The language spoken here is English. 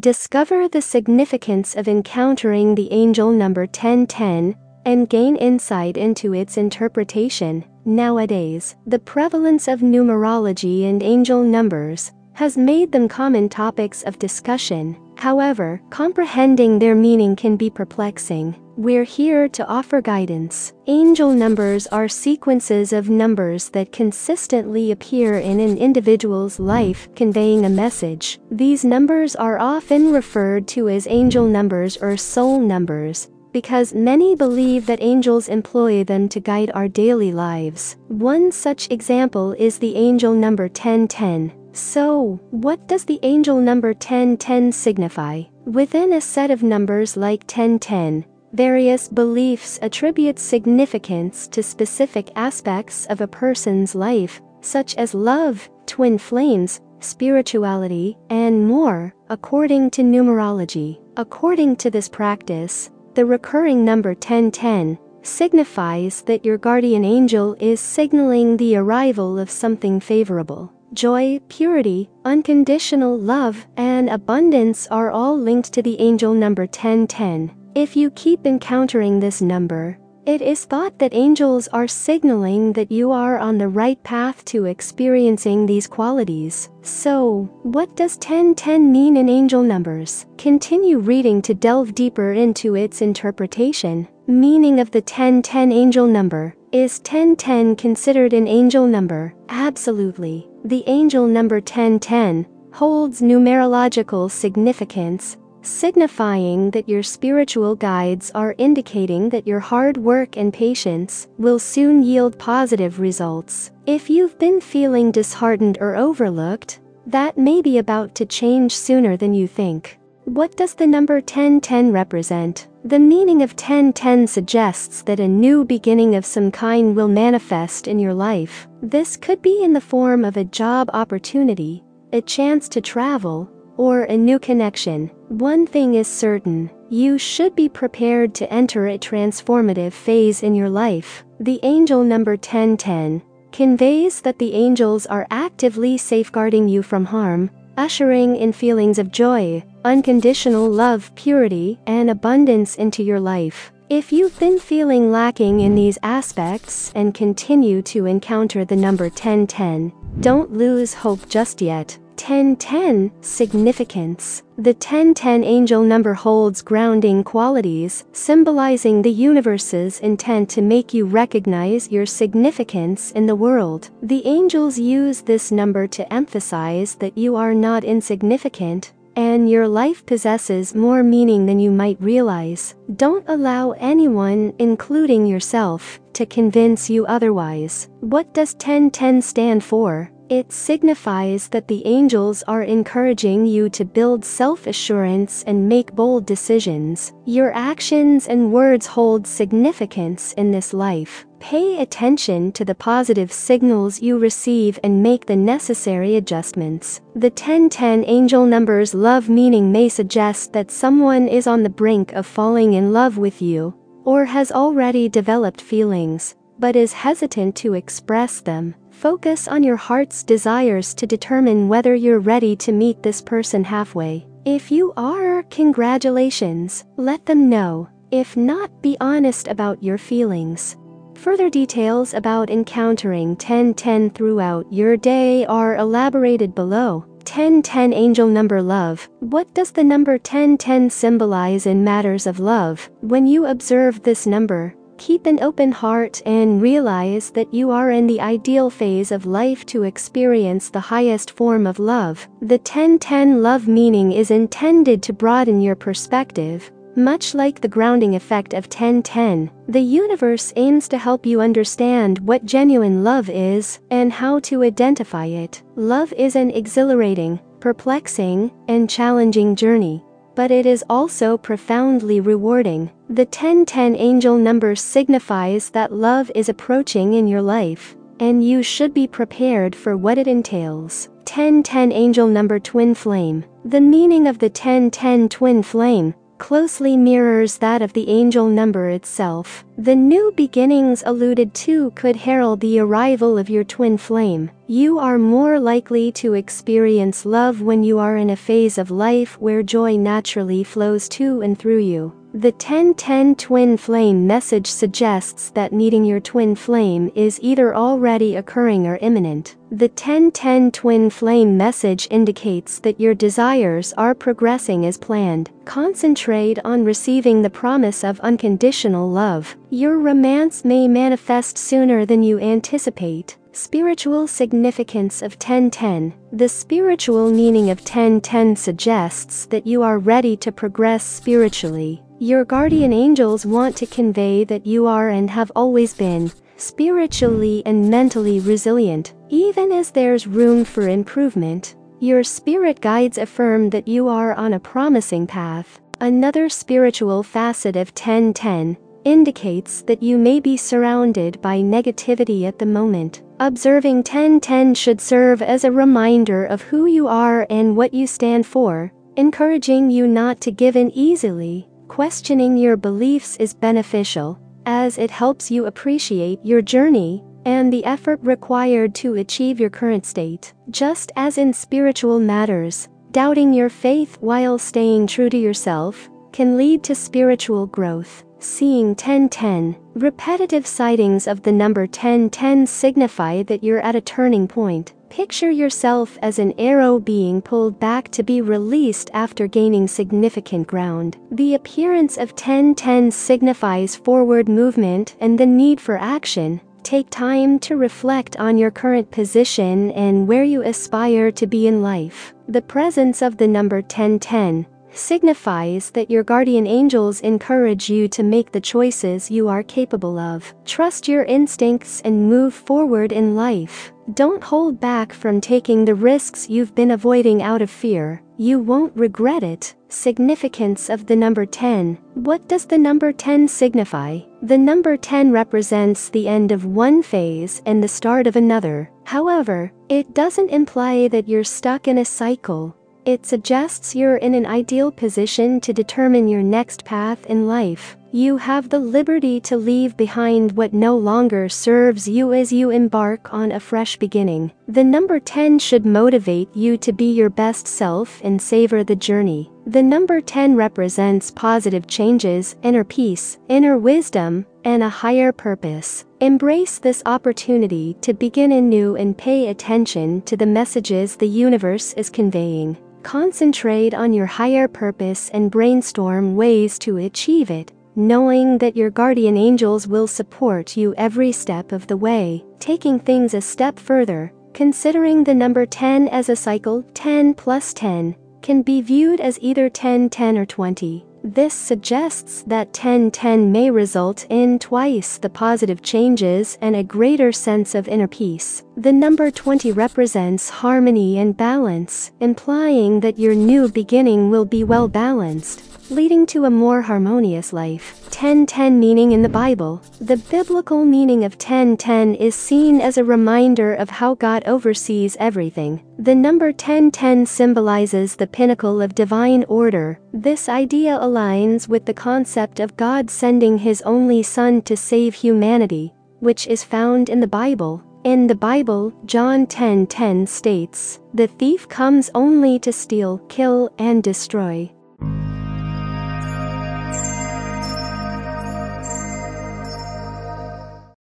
Discover the significance of encountering the angel number 1010, and gain insight into its interpretation. Nowadays, the prevalence of numerology and angel numbers has made them common topics of discussion. However, comprehending their meaning can be perplexing. We're here to offer guidance. Angel numbers are sequences of numbers that consistently appear in an individual's life, conveying a message. These numbers are often referred to as angel numbers or soul numbers, because many believe that angels employ them to guide our daily lives. One such example is the angel number 1010. So, what does the angel number 1010 signify? Within a set of numbers like 1010, various beliefs attribute significance to specific aspects of a person's life, such as love, twin flames, spirituality, and more, according to numerology. According to this practice, the recurring number 1010 signifies that your guardian angel is signaling the arrival of something favorable. Joy, purity, unconditional love, and abundance are all linked to the angel number 1010. If you keep encountering this number, it is thought that angels are signaling that you are on the right path to experiencing these qualities. So, what does 1010 mean in angel numbers? Continue reading to delve deeper into its interpretation. Meaning of the 1010 angel number. Is 1010 considered an angel number? Absolutely. The angel number 1010 holds numerological significance, signifying that your spiritual guides are indicating that your hard work and patience will soon yield positive results. If you've been feeling disheartened or overlooked, that may be about to change sooner than you think. What does the number 1010 represent? The meaning of 1010 suggests that a new beginning of some kind will manifest in your life. This could be in the form of a job opportunity, a chance to travel, or a new connection. One thing is certain, you should be prepared to enter a transformative phase in your life. The angel number 1010 conveys that the angels are actively safeguarding you from harm, ushering in feelings of joy, unconditional love, purity, and abundance into your life. If you've been feeling lacking in these aspects and continue to encounter the number 1010, don't lose hope just yet. 1010 significance. The 1010 angel number holds grounding qualities, symbolizing the universe's intent to make you recognize your significance in the world. The angels use this number to emphasize that you are not insignificant, and your life possesses more meaning than you might realize. Don't allow anyone, including yourself, to convince you otherwise. What does 1010 stand for? It signifies that the angels are encouraging you to build self-assurance and make bold decisions. Your actions and words hold significance in this life. Pay attention to the positive signals you receive and make the necessary adjustments. The 1010 angel number's love meaning may suggest that someone is on the brink of falling in love with you, or has already developed feelings, but is hesitant to express them. Focus on your heart's desires to determine whether you're ready to meet this person halfway. If you are, congratulations, let them know. If not, be honest about your feelings. Further details about encountering 1010 throughout your day are elaborated below. 1010 angel number love. What does the number 1010 symbolize in matters of love? When you observe this number, keep an open heart and realize that you are in the ideal phase of life to experience the highest form of love. The 1010 love meaning is intended to broaden your perspective, much like the grounding effect of 1010. The universe aims to help you understand what genuine love is and how to identify it. Love is an exhilarating, perplexing, and challenging journey, but it is also profoundly rewarding. The 1010 angel number signifies that love is approaching in your life, and you should be prepared for what it entails. 1010 angel number twin flame. The meaning of the 1010 twin flame closely mirrors that of the angel number itself. The new beginnings alluded to could herald the arrival of your twin flame. You are more likely to experience love when you are in a phase of life where joy naturally flows to and through you. The 10-10 twin flame message suggests that meeting your twin flame is either already occurring or imminent. The 10-10 twin flame message indicates that your desires are progressing as planned. Concentrate on receiving the promise of unconditional love. Your romance may manifest sooner than you anticipate. Spiritual significance of 10-10. The spiritual meaning of 10-10 suggests that you are ready to progress spiritually. Your guardian angels want to convey that you are and have always been spiritually and mentally resilient, even as there's room for improvement. Your spirit guides affirm that you are on a promising path. Another spiritual facet of 10-10 indicates that you may be surrounded by negativity at the moment. Observing 10-10 should serve as a reminder of who you are and what you stand for, encouraging you not to give in easily. Questioning your beliefs is beneficial, as it helps you appreciate your journey and the effort required to achieve your current state. Just as in spiritual matters, doubting your faith while staying true to yourself can lead to spiritual growth. Seeing 10-10. Repetitive sightings of the number 10-10 signify that you're at a turning point. Picture yourself as an arrow being pulled back to be released after gaining significant ground. The appearance of 10-10 signifies forward movement and the need for action. Take time to reflect on your current position and where you aspire to be in life. The presence of the number 10-10 signifies that your guardian angels encourage you to make the choices you are capable of. Trust your instincts and move forward in life. Don't hold back from taking the risks you've been avoiding out of fear. You won't regret it. Significance of the number 10. What does the number 10 signify? The number 10 represents the end of one phase and the start of another. However, it doesn't imply that you're stuck in a cycle. It suggests you're in an ideal position to determine your next path in life. You have the liberty to leave behind what no longer serves you as you embark on a fresh beginning. The number 10 should motivate you to be your best self and savor the journey. The number 10 represents positive changes, inner peace, inner wisdom, and a higher purpose. Embrace this opportunity to begin anew and pay attention to the messages the universe is conveying. Concentrate on your higher purpose and brainstorm ways to achieve it, knowing that your guardian angels will support you every step of the way. Taking things a step further, considering the number 10 as a cycle, 10 plus 10, can be viewed as either 10, 10 or 20. This suggests that 10-10 may result in twice the positive changes and a greater sense of inner peace. The number 20 represents harmony and balance, implying that your new beginning will be well balanced, leading to a more harmonious life. 10-10 meaning in the Bible. The biblical meaning of 10-10 is seen as a reminder of how God oversees everything. The number 10-10 symbolizes the pinnacle of divine order. This idea aligns with the concept of God sending His only Son to save humanity, which is found in the Bible. In the Bible, John 10:10 states, "The thief comes only to steal, kill, and destroy.